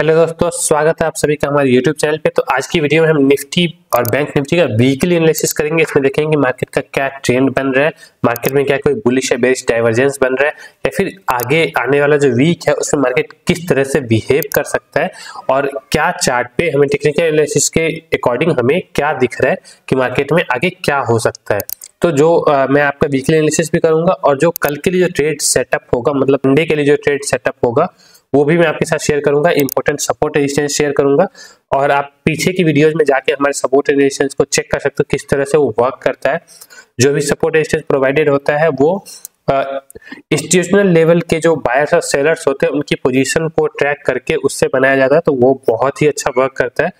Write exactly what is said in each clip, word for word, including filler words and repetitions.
Hello दोस्तों, स्वागत है आप सभी का हमारे यूट्यूब चैनल पे। तो आज की वीडियो में हम निफ्टी और बैंक निफ्टी का वीकली एनालिसिस करेंगे। इसमें देखेंगे मार्केट का क्या ट्रेंड बन रहा है, मार्केट में क्या कोई बुलिश या बेरिश डाइवर्जेंस बन रहा है, या फिर आगे आने वाला जो वीक है उसमें मार्केट किस तरह से बिहेव कर सकता है, और क्या चार्ट पे हमें टेक्निकल एनालिसिस के अकॉर्डिंग हमें क्या दिख रहा है कि मार्केट में आगे क्या हो सकता है। तो जो आ, मैं आपका वीकली एनालिसिस भी करूंगा, और जो कल के लिए जो ट्रेड सेटअप होगा, मतलब मंडे के लिए जो ट्रेड सेटअप होगा, वो भी मैं आपके साथ शेयर करूंगा। इंपॉर्टेंट सपोर्ट रेजिस्टेंस शेयर करूंगा, और आप पीछे की वीडियोस में जाके हमारे सपोर्ट रेजिस्टेंस को चेक कर सकते हो किस तरह से वो वर्क करता है। जो भी सपोर्ट रेजिस्टेंस प्रोवाइडेड होता है वो इंस्टीट्यूशनल लेवल के जो बायर्स और सेलर्स होते हैं उनकी पोजीशन को ट्रैक करके उससे बनाया जाता है, तो वो बहुत ही अच्छा वर्क करता है।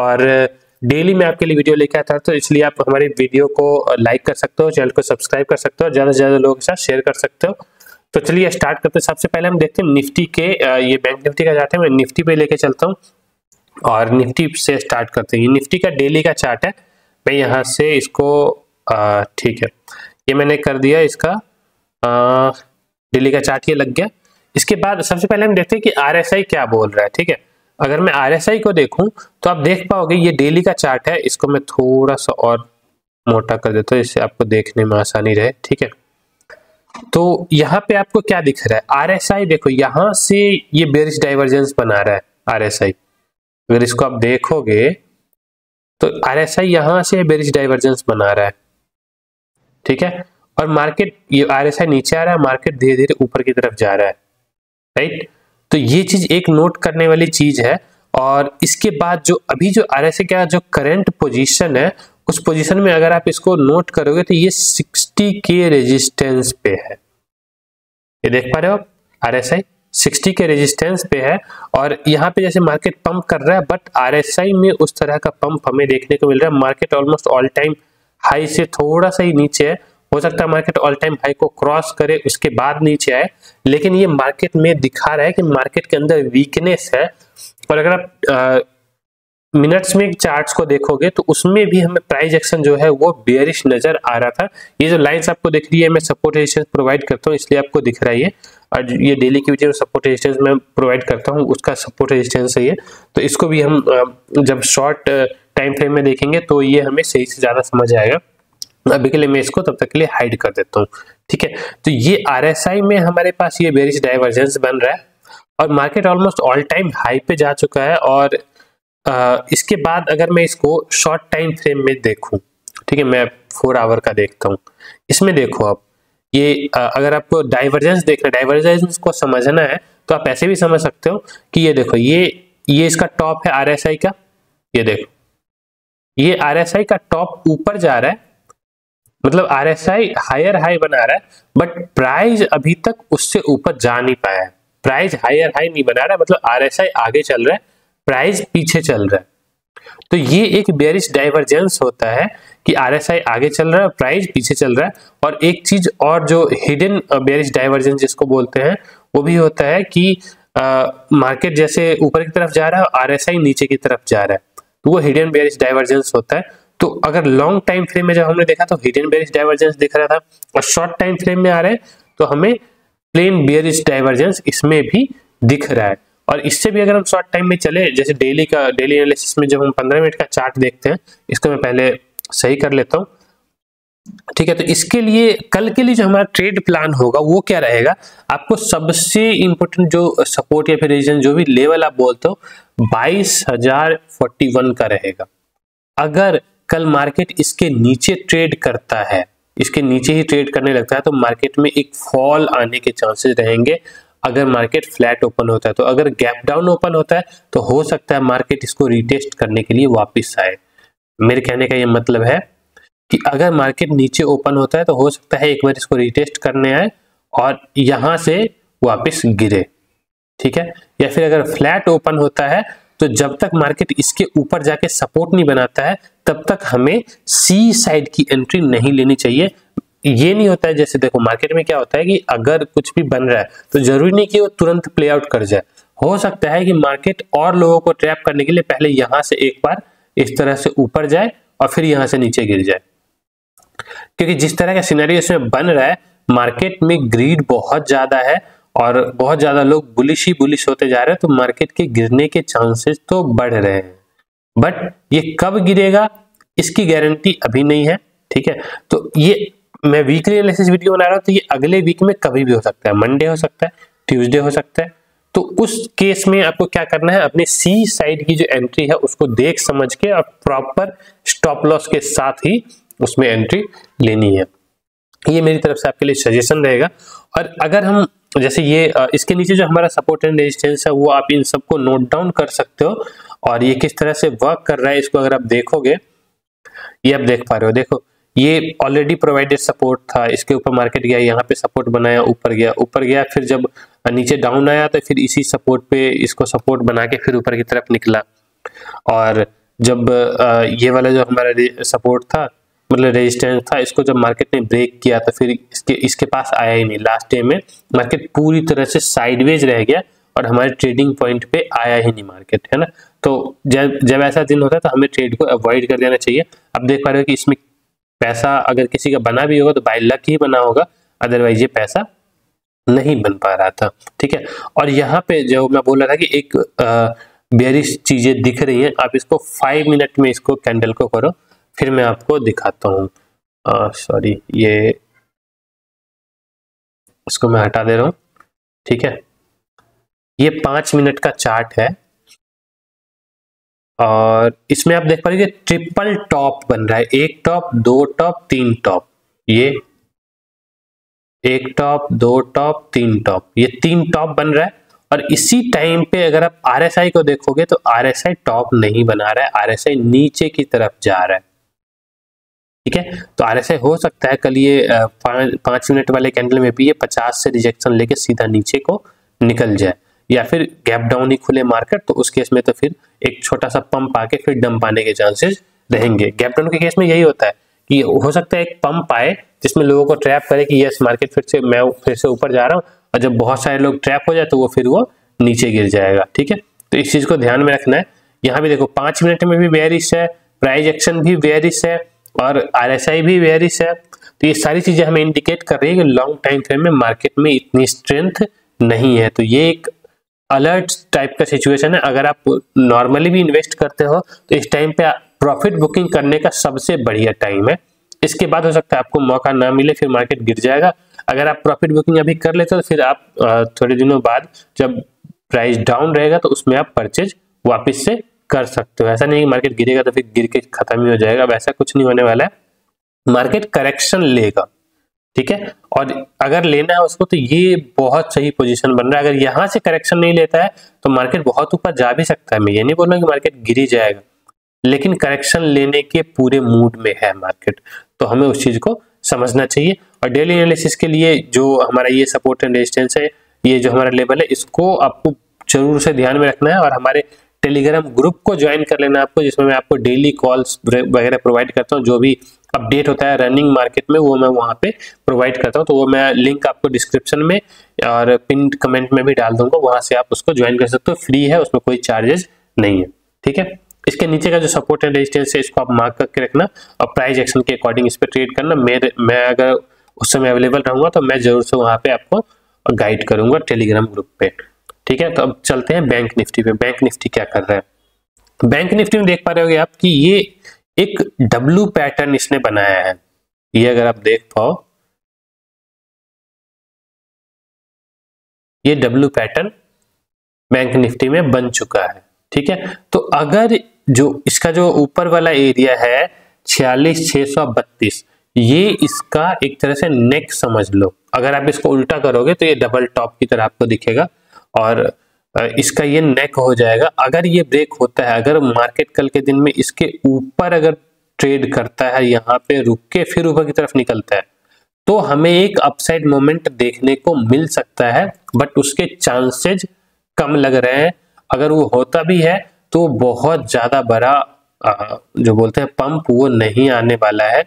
और डेली मैं आपके लिए वीडियो लेके आता हूं, तो इसलिए आप हमारे वीडियो को लाइक कर सकते हो, चैनल को सब्सक्राइब कर सकते हो, ज़्यादा से ज़्यादा लोगों के साथ शेयर कर सकते हो। तो चलिए स्टार्ट करते हैं। सबसे पहले हम देखते हैं निफ्टी के, ये बैंक निफ्टी का चार्ट है, मैं निफ्टी पे लेके चलता हूँ और निफ्टी से स्टार्ट करते हैं। ये निफ्टी का डेली का चार्ट है, मैं यहाँ से इसको आ, ठीक है, ये मैंने कर दिया, इसका आ, डेली का चार्ट ये लग गया। इसके बाद सबसे पहले हम देखते हैं कि आर एस आई क्या बोल रहा है। ठीक है, अगर मैं आर एस आई को देखूँ तो आप देख पाओगे ये डेली का चार्ट है। इसको मैं थोड़ा सा और मोटा कर देता हूँ, इससे आपको देखने में आसानी रहे। ठीक है, तो यहाँ पे आपको क्या दिख रहा है, आरएसआई देखो, यहाँ से ये बेरिश डाइवर्जेंस बना रहा है आरएसआई। अगर इसको आप देखोगे तो आरएसआई यहाँ से बेरिश डाइवर्जेंस बना रहा है। ठीक है, और मार्केट, ये आरएसआई नीचे आ रहा है, मार्केट धीरे धीरे ऊपर की तरफ जा रहा है। राइट, तो ये चीज एक नोट करने वाली चीज है। और इसके बाद जो अभी जो आरएसआई का जो करेंट पोजिशन है, उस पोजीशन में अगर आप इसको नोट करोगे तो ये सिक्सटी के रेजिस्टेंस पे है। ये देख पा रहे हो आप, आरएसआई सिक्सटी के रेजिस्टेंस पे है, और यहाँ पे जैसे मार्केट पंप कर रहा है, बट आरएसआई में उस तरह का पंप हमें देखने को मिल रहा है। Market almost all time high से थोड़ा सा ही नीचे है, हो सकता है मार्केट ऑल टाइम हाई को क्रॉस करे उसके बाद नीचे आए, लेकिन ये मार्केट में दिखा रहा है कि मार्केट के अंदर वीकनेस है। और अगर आप मिनट्स में चार्ट्स को देखोगे तो उसमें भी हमें प्राइस एक्शन जो है वो बेयरिश नजर आ रहा था। ये जो लाइंस आपको दिख रही है, मैं सपोर्ट रेजिस्टेंस प्रोवाइड करता हूँ इसलिए आपको दिख रहा है। और ये डेली की वीडियो में सपोर्ट रेजिस्टेंस मैं प्रोवाइड करता हूँ, उसका सपोर्ट रेजिस्टेंस है ये। तो इसको भी हम जब शॉर्ट टाइम फ्रेम में देखेंगे तो ये हमें सही से ज्यादा समझ आएगा। अभी के लिए मैं इसको तब तक के लिए हाइड कर देता हूँ। ठीक है, तो ये आर एस आई में हमारे पास ये बेयरिश डाइवर्जेंस बन रहा है, और market almost all time high पे जा चुका है। और Uh, इसके बाद अगर मैं इसको शॉर्ट टाइम फ्रेम में देखूं, ठीक है, मैं फोर आवर का देखता हूं, इसमें देखो आप ये uh, अगर आपको डाइवर्जेंस देखना, डाइवर्जेंस को समझना है तो आप ऐसे भी समझ सकते हो कि ये देखो, ये ये इसका टॉप है आरएसआई का, ये देखो ये आरएसआई का टॉप ऊपर जा रहा है, मतलब आरएसआई हायर हाई बना रहा है, बट प्राइस अभी तक उससे ऊपर जा नहीं पाया है, प्राइस हायर हाई नहीं बना रहा, मतलब आरएसआई आगे चल रहा है, प्राइस पीछे चल रहा है। तो ये एक बेयरिश डाइवर्जेंस होता है कि आरएसआई आगे चल रहा है, प्राइस पीछे चल रहा है। और एक चीज और जो हिडन बेयरिश डाइवर्जेंस जिसको बोलते हैं वो भी होता है कि मार्केट जैसे ऊपर की तरफ जा रहा है और आरएसआई नीचे की तरफ जा रहा है, तो वो हिडन बेयरिश डाइवर्जेंस होता है। तो अगर लॉन्ग टाइम फ्रेम में जब हमने देखा तो हिडन बेयरिश डाइवर्जेंस दिख रहा था, और शॉर्ट टाइम फ्रेम में आ रहे हैं तो हमें प्लेन बेयरिश डाइवर्जेंस इसमें भी दिख रहा है। और इससे भी अगर हम शॉर्ट टाइम में चले, जैसे डेली का डेली एनालिसिस में जब हम पंद्रह मिनट का चार्ट देखते हैं, इसको मैं पहले सही कर लेता हूँ। ठीक है, तो इसके लिए कल के लिए जो हमारा ट्रेड प्लान होगा वो क्या रहेगा, आपको सबसे इंपॉर्टेंट जो सपोर्ट या फिर रेजिस्टेंस, जो भी लेवल आप बोलते हो, बाईस हजार फोर्टी वन का रहेगा। अगर कल मार्केट इसके नीचे ट्रेड करता है, इसके नीचे ही ट्रेड करने लगता है, तो मार्केट में एक फॉल आने के चांसेस रहेंगे। अगर मार्केट फ्लैट ओपन होता है, तो अगर गैप डाउन ओपन होता है तो हो सकता है मार्केट इसको रिटेस्ट करने के लिए वापस आए। मेरे कहने का ये मतलब है कि अगर मार्केट नीचे ओपन होता है तो हो सकता है एक बार इसको रिटेस्ट करने आए और यहाँ से वापस गिरे। ठीक है, या फिर अगर फ्लैट ओपन होता है तो जब तक मार्केट इसके ऊपर जाके सपोर्ट नहीं बनाता है तब तक हमें सी साइड की एंट्री नहीं लेनी चाहिए। ये नहीं होता है, जैसे देखो मार्केट में क्या होता है कि अगर कुछ भी बन रहा है तो जरूरी नहीं कि वो तुरंत प्ले आउट कर जाए। हो सकता है कि मार्केट और लोगों को ट्रैप करने के लिए पहले यहाँ से एक बार इस तरह से ऊपर जाए और फिर यहाँ से नीचे गिर जाए, क्योंकि जिस तरह का सिनेरियो इसमें बन रहा है, मार्केट में ग्रीड बहुत ज्यादा है और बहुत ज़्यादा लोग बुलिश ही बुलिश होते जा रहे हैं, तो मार्केट के गिरने के चांसेस तो बढ़ रहे हैं, बट ये कब गिरेगा इसकी गारंटी अभी नहीं है। ठीक है, तो ये मैं वीकली एनालिसिस वीडियो बना रहा हूँ, तो ये अगले वीक में कभी भी हो सकता है, मंडे हो सकता है, ट्यूसडे हो सकता है। तो उस केस में आपको क्या करना है, अपने सी साइड की जो एंट्री है उसको देख समझ के और प्रॉपर स्टॉप लॉस के साथ ही उसमें एंट्री लेनी है। ये मेरी तरफ से आपके लिए सजेशन रहेगा। और अगर हम जैसे ये इसके नीचे जो हमारा सपोर्ट एंड रेजिस्टेंस है वो आप इन सबको नोट डाउन कर सकते हो, और ये किस तरह से वर्क कर रहा है इसको अगर आप देखोगे, ये आप देख पा रहे हो। देखो ये ऑलरेडी प्रोवाइडेड सपोर्ट था, इसके ऊपर मार्केट गया, यहाँ पे सपोर्ट बनाया, ऊपर गया ऊपर गया फिर जब नीचे डाउन आया तो फिर इसी सपोर्ट पे इसको सपोर्ट बना के फिर ऊपर की तरफ निकला। और जब ये वाला जो हमारा सपोर्ट था मतलब रेजिस्टेंस था, इसको जब मार्केट ने ब्रेक किया तो फिर इसके इसके पास आया ही नहीं। लास्ट डे में मार्केट पूरी तरह से साइडवेज रह गया और हमारे ट्रेडिंग पॉइंट पे आया ही नहीं मार्केट, है ना। तो जब जब ऐसा दिन होता है तो हमें ट्रेड को अवॉइड कर देना चाहिए। अब देख पा रहे हो कि इसमें पैसा अगर किसी का बना भी होगा तो बाय लक ही बना होगा, अदरवाइज ये पैसा नहीं बन पा रहा था। ठीक है, और यहाँ पे जो मैं बोल रहा था कि एक बेरिश चीजें दिख रही हैं, आप इसको फाइव मिनट में इसको कैंडल को करो, फिर मैं आपको दिखाता हूँ। सॉरी ये इसको मैं हटा दे रहा हूँ। ठीक है, ये पाँच मिनट का चार्ट है और इसमें आप देख पा रहे ट्रिपल टॉप बन रहा है, एक टॉप दो टॉप तीन टॉप, ये एक टॉप दो टॉप तीन टॉप, ये तीन टॉप बन रहा है। और इसी टाइम पे अगर आप आरएसआई को देखोगे तो आरएसआई टॉप नहीं बना रहा है, आरएसआई नीचे की तरफ जा रहा है। ठीक है, तो आरएसआई हो सकता है कल ये पाँच मिनट वाले कैंडल में भी ये पचास से रिजेक्शन लेके सीधा नीचे को निकल जाए, या फिर गैप डाउन ही खुले मार्केट, तो उस केस में तो फिर एक छोटा सा पंप आके फिर डंप आने के चांसेस रहेंगे। गैप डाउन के केस में यही होता है कि हो सकता है एक पंप आए जिसमें लोगों को ट्रैप करे कि यस मार्केट फिर से मैं फिर से ऊपर जा रहा हूँ, और जब बहुत सारे लोग ट्रैप हो जाए तो वो फिर वो नीचे गिर जाएगा। ठीक है, तो इस चीज़ को ध्यान में रखना है। यहाँ भी देखो पाँच मिनट में भी बेयरिश है, प्राइस एक्शन भी बेयरिश है और आरएसआई भी बेयरिश है, तो ये सारी चीज़ें हमें इंडिकेट कर रही है कि लॉन्ग टाइम फ्रेम में मार्केट में इतनी स्ट्रेंथ नहीं है। तो ये एक अलर्ट टाइप का सिचुएशन है। अगर आप नॉर्मली भी इन्वेस्ट करते हो तो इस टाइम पे प्रॉफिट बुकिंग करने का सबसे बढ़िया टाइम है। इसके बाद हो सकता है आपको मौका ना मिले, फिर मार्केट गिर जाएगा। अगर आप प्रॉफिट बुकिंग अभी कर लेते हो तो फिर आप थोड़े दिनों बाद जब प्राइस डाउन रहेगा तो उसमें आप परचेज वापस से कर सकते हो। ऐसा नहीं मार्केट गिरेगा तो फिर गिर के खत्म ही हो जाएगा, वैसा कुछ नहीं होने वाला है। मार्केट करेक्शन लेगा, ठीक है, और अगर लेना है उसको तो ये बहुत सही पोजीशन बन रहा है। अगर यहाँ से करेक्शन नहीं लेता है तो मार्केट बहुत ऊपर जा भी सकता है। मैं ये नहीं बोल रहा कि मार्केट गिर ही जाएगा, लेकिन करेक्शन लेने के पूरे मूड में है मार्केट, तो हमें उस चीज़ को समझना चाहिए। और डेली एनालिसिस के लिए जो हमारा ये सपोर्ट एंड रेजिस्टेंस है, ये जो हमारा लेवल है, इसको आपको जरूर से ध्यान में रखना है। और हमारे टेलीग्राम ग्रुप को ज्वाइन कर लेना आपको, जिसमें मैं आपको डेली कॉल्स वगैरह प्रोवाइड करता हूँ। जो भी अपडेट होता है रनिंग मार्केट में वो मैं वहाँ पे प्रोवाइड करता हूँ, तो वो मैं लिंक आपको डिस्क्रिप्शन में और पिन कमेंट में भी डाल दूंगा, वहाँ से आप उसको ज्वाइन कर सकते हो। फ्री है, उसमें कोई चार्जेस नहीं है। ठीक है, इसके नीचे का जो सपोर्ट एंड रेजिस्टेंस है इसको आप मार्क करके रखना और प्राइस एक्शन के अकॉर्डिंग इस पर ट्रेड करना। मेरे मैं अगर उस समय अवेलेबल रहूँगा तो मैं जरूर से वहाँ पर आपको गाइड करूँगा टेलीग्राम ग्रुप पर। ठीक है, तो अब चलते हैं बैंक निफ्टी पे। बैंक निफ्टी क्या कर रहा है? बैंक निफ्टी में देख पा रहे होगे आप कि ये एक डब्ल्यू पैटर्न इसने बनाया है। ये अगर आप देख पाओ, ये डब्ल्यू पैटर्न बैंक निफ्टी में बन चुका है। ठीक है, तो अगर जो इसका जो ऊपर वाला एरिया है छियालीस छह सौ बत्तीस, ये इसका एक तरह से नेक समझ लो। अगर आप इसको उल्टा करोगे तो ये डबल टॉप की तरह आपको दिखेगा और इसका ये नेक हो जाएगा। अगर ये ब्रेक होता है, अगर मार्केट कल के दिन में इसके ऊपर अगर ट्रेड करता है, यहाँ पे रुक के फिर ऊपर की तरफ निकलता है, तो हमें एक अपसाइड मोमेंट देखने को मिल सकता है, बट उसके चांसेज कम लग रहे हैं। अगर वो होता भी है तो बहुत ज़्यादा बड़ा जो बोलते हैं पंप वो नहीं आने वाला है,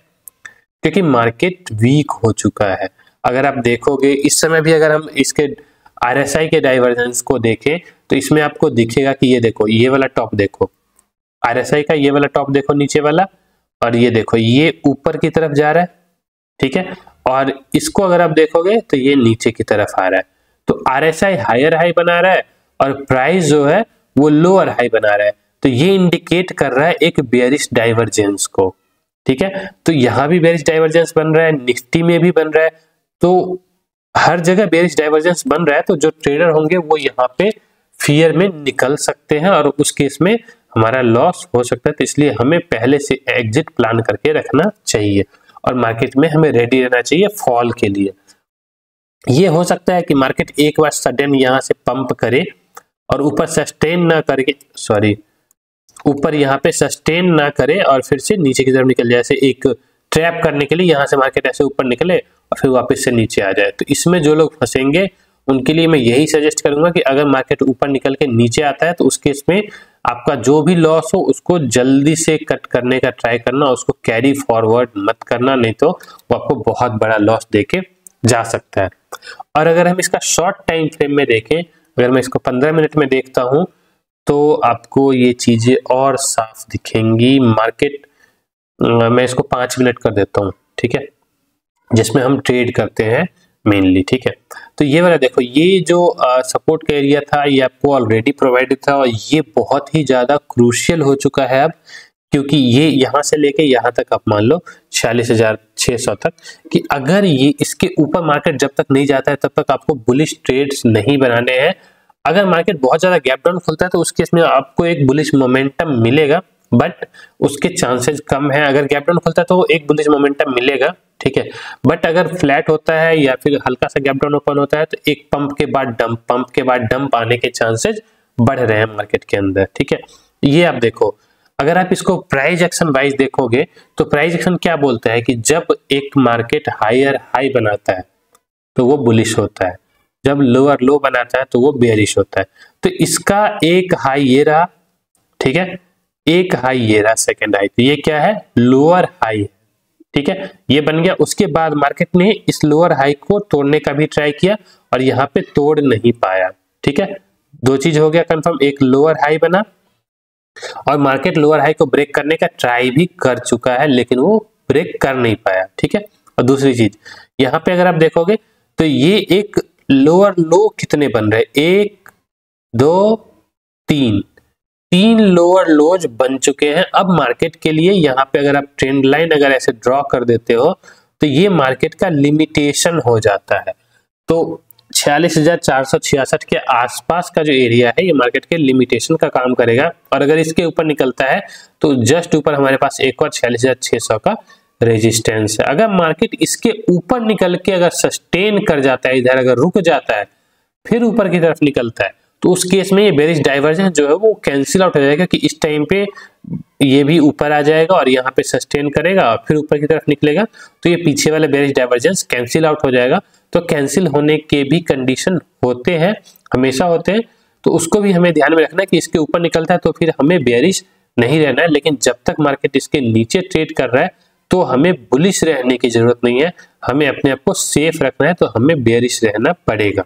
क्योंकि मार्केट वीक हो चुका है। अगर आप देखोगे इस समय भी अगर हम इसके आरएसआई के डाइवर्जेंस को देखें तो इसमें आपको दिखेगा कि ये देखो ये वाला टॉप देखो, आरएसआई का ये वाला टॉप देखो नीचे वाला, और ये देखो ये ऊपर की तरफ जा रहा है। ठीक है, और इसको अगर आप देखोगे तो ये नीचे की तरफ आ रहा है। तो आरएसआई हायर हाई बना रहा है और प्राइस जो है वो लोअर हाई बना रहा है, तो ये इंडिकेट कर रहा है एक बेयरिश डाइवर्जेंस को। ठीक है, तो यहाँ भी बेयरिश डाइवर्जेंस बन रहा है, निफ्टी में भी बन रहा है, तो हर जगह बेयरिश डाइवर्जेंस बन रहा है। तो जो ट्रेडर होंगे वो यहाँ पे फियर में निकल सकते हैं और उस केस में हमारा लॉस हो सकता है। तो इसलिए हमें पहले से एग्जिट प्लान करके रखना चाहिए और मार्केट में हमें रेडी रहना चाहिए फॉल के लिए। ये हो सकता है कि मार्केट एक बार सडन यहाँ से पंप करे और ऊपर सस्टेन ना करके सॉरी ऊपर यहाँ पे सस्टेन ना करे और फिर से नीचे की तरफ निकल जाए, ऐसे एक ट्रैप करने के लिए यहाँ से मार्केट ऐसे ऊपर निकले और फिर वापस से नीचे आ जाए। तो इसमें जो लोग फंसेंगे उनके लिए मैं यही सजेस्ट करूंगा कि अगर मार्केट ऊपर निकल के नीचे आता है तो उस केस में आपका जो भी लॉस हो उसको जल्दी से कट करने का ट्राई करना, उसको कैरी फॉरवर्ड मत करना, नहीं तो वो आपको बहुत बड़ा लॉस देके जा सकता है। और अगर हम इसका शॉर्ट टाइम फ्रेम में देखें, अगर मैं इसको पंद्रह मिनट में देखता हूं तो आपको ये चीजें और साफ दिखेंगी। मार्केट मैं इसको पाँच मिनट कर देता हूँ, ठीक है, जिसमें हम ट्रेड करते हैं मेनली। ठीक है, तो ये वाला देखो, ये जो सपोर्ट का एरिया था ये आपको ऑलरेडी प्रोवाइडेड था और ये बहुत ही ज़्यादा क्रूशियल हो चुका है अब, क्योंकि ये यहाँ से लेके यहाँ तक आप मान लो छियालीस हजार छः सौ तक, कि अगर ये इसके ऊपर मार्केट जब तक नहीं जाता है तब तक आपको बुलिश ट्रेड्स नहीं बनाने हैं। अगर मार्केट बहुत ज़्यादा गैप डाउन खुलता है तो उस केस में आपको एक बुलिश मोमेंटम मिलेगा, बट उसके चांसेज कम है। अगर गैप डाउन खुलता है तो एक बुलिश मोमेंटम मिलेगा, ठीक है, बट अगर फ्लैट होता है या फिर हल्का सा गैप डाउन ओपन होता है तो एक पंप के बाद डंप पंप के बाद डंप आने के चांसेज बढ़ रहे हैं मार्केट के अंदर। ठीक है, ये आप देखो, अगर आप इसको प्राइस एक्शन वाइज देखोगे तो प्राइस एक्शन क्या बोलता है कि जब एक मार्केट हायर हाई बनाता है तो वो बुलिश होता है, जब लोअर लो बनाता है तो वो बेयरिश होता है। तो इसका एक हाई ये रहा, ठीक है, एक हाई ये रहा सेकेंड हाई, तो ये क्या है, लोअर हाई, ठीक है, ये बन गया। उसके बाद मार्केट ने इस लोअर हाई को तोड़ने का भी ट्राई किया और यहाँ पे तोड़ नहीं पाया। ठीक है, दो चीज हो गया कंफर्म, एक लोअर हाई बना और मार्केट लोअर हाई को ब्रेक करने का ट्राई भी कर चुका है लेकिन वो ब्रेक कर नहीं पाया। ठीक है, और दूसरी चीज यहाँ पे अगर आप देखोगे तो ये एक लोअर लो कितने बन रहे, एक दो तीन तीन लोअर लोज बन चुके हैं अब मार्केट के लिए। यहाँ पे अगर आप ट्रेंड लाइन अगर ऐसे ड्रॉ कर देते हो तो ये मार्केट का लिमिटेशन हो जाता है। तो छियालीस हजार चार सौ छियासठ के आसपास का जो एरिया है ये मार्केट के लिमिटेशन का काम करेगा और अगर इसके ऊपर निकलता है तो जस्ट ऊपर हमारे पास एक और छियालीस हजार छः सौ का रेजिस्टेंस है। अगर मार्केट इसके ऊपर निकल के अगर सस्टेन कर जाता है, इधर अगर रुक जाता है फिर ऊपर की तरफ निकलता है तो उस केस में ये बेरिश डाइवर्जेंस जो है वो कैंसिल आउट हो जाएगा, कि इस टाइम पे ये भी ऊपर आ जाएगा और यहाँ पे सस्टेन करेगा और फिर ऊपर की तरफ निकलेगा, तो ये पीछे वाला बेरिश डाइवर्जेंस कैंसिल आउट हो जाएगा। तो कैंसिल होने के भी कंडीशन होते हैं, हमेशा होते हैं, तो उसको भी हमें ध्यान में रखना है कि इसके ऊपर निकलता है तो फिर हमें बेरिश नहीं रहना है, लेकिन जब तक मार्केट इसके नीचे ट्रेड कर रहा है तो हमें बुलिश रहने की जरूरत नहीं है, हमें अपने आप को सेफ रखना है, तो हमें बेरिश रहना पड़ेगा।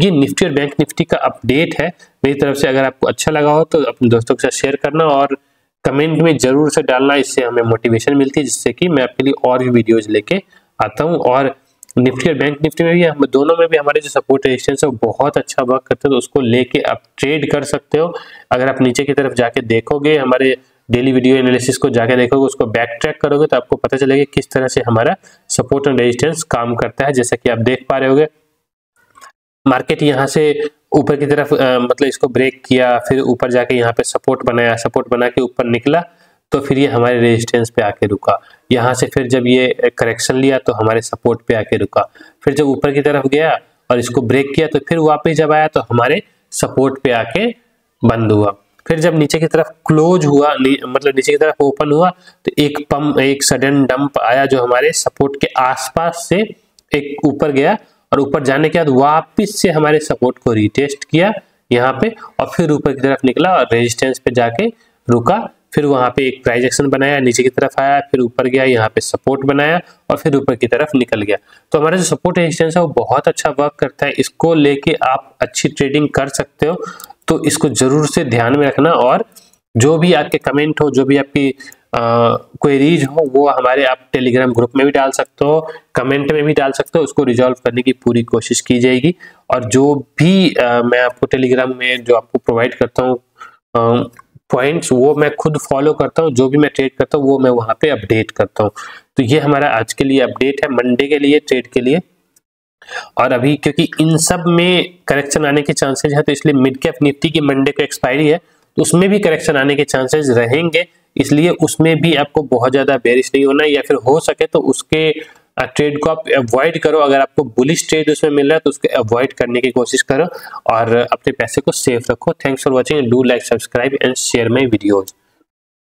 ये निफ्टी और बैंक निफ्टी का अपडेट है मेरी तरफ से। अगर आपको अच्छा लगा हो तो अपने दोस्तों के साथ शेयर करना और कमेंट में जरूर से डालना, इससे हमें मोटिवेशन मिलती है, जिससे कि मैं आपके लिए और भी वीडियोज लेके आता हूँ। और निफ्टी और बैंक निफ्टी में भी, हम दोनों में भी हमारे जो सपोर्ट रेजिस्टेंस है वो बहुत अच्छा वर्क करते हैं, तो उसको लेके आप ट्रेड कर सकते हो। अगर आप नीचे की तरफ जाके देखोगे, हमारे डेली वीडियो एनालिसिस को जाके देखोगे, उसको बैक ट्रैक करोगे तो आपको पता चलेगा किस तरह से हमारा सपोर्ट एंड रेजिस्टेंस काम करता है। जैसा कि आप देख पा रहे होगे, मार्केट यहाँ से ऊपर की तरफ आ, मतलब इसको ब्रेक किया, फिर ऊपर जाके यहाँ पे सपोर्ट बनाया, सपोर्ट बना के ऊपर निकला तो फिर ये हमारे रेजिस्टेंस पे आके रुका। यहाँ से फिर जब ये करेक्शन लिया तो हमारे सपोर्ट पे आके रुका, फिर जब ऊपर की तरफ गया और इसको ब्रेक किया तो फिर वापस जब आया तो हमारे सपोर्ट पे आके बंद हुआ। फिर जब नीचे की तरफ क्लोज हुआ, मतलब नीचे की तरफ ओपन हुआ तो एक पम्प, एक सडन डंप आया जो हमारे सपोर्ट के आसपास से एक ऊपर गया और ऊपर जाने के बाद वापस से हमारे सपोर्ट को रिटेस्ट किया यहाँ पे और फिर ऊपर की तरफ निकला और रेजिस्टेंस पे जाके रुका, फिर वहाँ पे एक प्राइस एक्शन बनाया, नीचे की तरफ आया, फिर ऊपर गया, यहाँ पे सपोर्ट बनाया और फिर ऊपर की तरफ निकल गया। तो हमारा जो सपोर्ट रेजिस्टेंस है वो बहुत अच्छा वर्क करता है, इसको लेके आप अच्छी ट्रेडिंग कर सकते हो, तो इसको जरूर से ध्यान में रखना। और जो भी आपके कमेंट हो, जो भी आपकी क्वेरीज हो वो हमारे आप टेलीग्राम ग्रुप में भी डाल सकते हो, कमेंट में भी डाल सकते हो, उसको रिजॉल्व करने की पूरी कोशिश की जाएगी। और जो भी आ, मैं आपको टेलीग्राम में जो आपको प्रोवाइड करता हूँ पॉइंट्स वो मैं खुद फॉलो करता हूँ, जो भी मैं ट्रेड करता हूँ वो मैं वहाँ पे अपडेट करता हूँ। तो ये हमारा आज के लिए अपडेट है मंडे के लिए ट्रेड के लिए। और अभी क्योंकि इन सब में करेक्शन आने के चांसेज है तो इसलिए मिड कैप निफ्टी की मंडे को एक्सपायरी है तो उसमें भी करेक्शन आने के चांसेज रहेंगे, इसलिए उसमें भी आपको बहुत ज़्यादा बेरिश नहीं होना है, या फिर हो सके तो उसके ट्रेड को आप अवॉइड करो। अगर आपको बुलिश ट्रेड उसमें मिल रहा है तो उसको अवॉइड करने की कोशिश करो और अपने पैसे को सेफ रखो। Thanks for watching, do like subscribe and share my videos.